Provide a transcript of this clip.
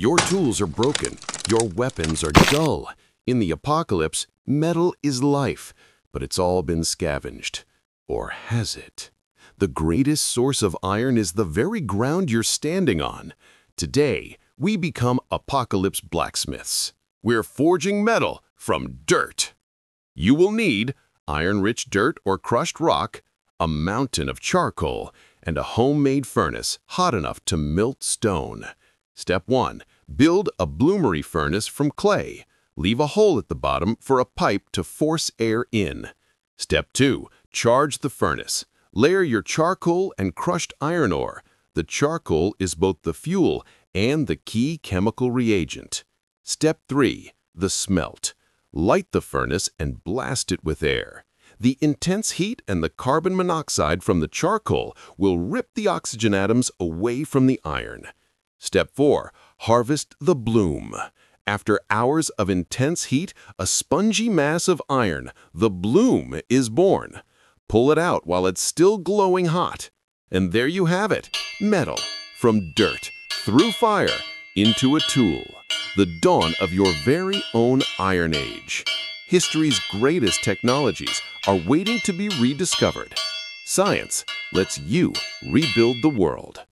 Your tools are broken. Your weapons are dull. In the apocalypse, metal is life, but it's all been scavenged. Or has it? The greatest source of iron is the very ground you're standing on. Today, we become apocalypse blacksmiths. We're forging metal from dirt. You will need iron-rich dirt or crushed rock, a mountain of charcoal, and a homemade furnace hot enough to melt stone. Step 1. Build a bloomery furnace from clay. Leave a hole at the bottom for a pipe to force air in. Step 2. Charge the furnace. Layer your charcoal and crushed iron ore. The charcoal is both the fuel and the key chemical reagent. Step 3. The smelt. Light the furnace and blast it with air. The intense heat and the carbon monoxide from the charcoal will rip the oxygen atoms away from the iron. Step 4. Harvest the bloom. After hours of intense heat, a spongy mass of iron, the bloom, is born. Pull it out while it's still glowing hot. And there you have it. Metal, from dirt, through fire, into a tool. The dawn of your very own Iron Age. History's greatest technologies are waiting to be rediscovered. Science lets you rebuild the world.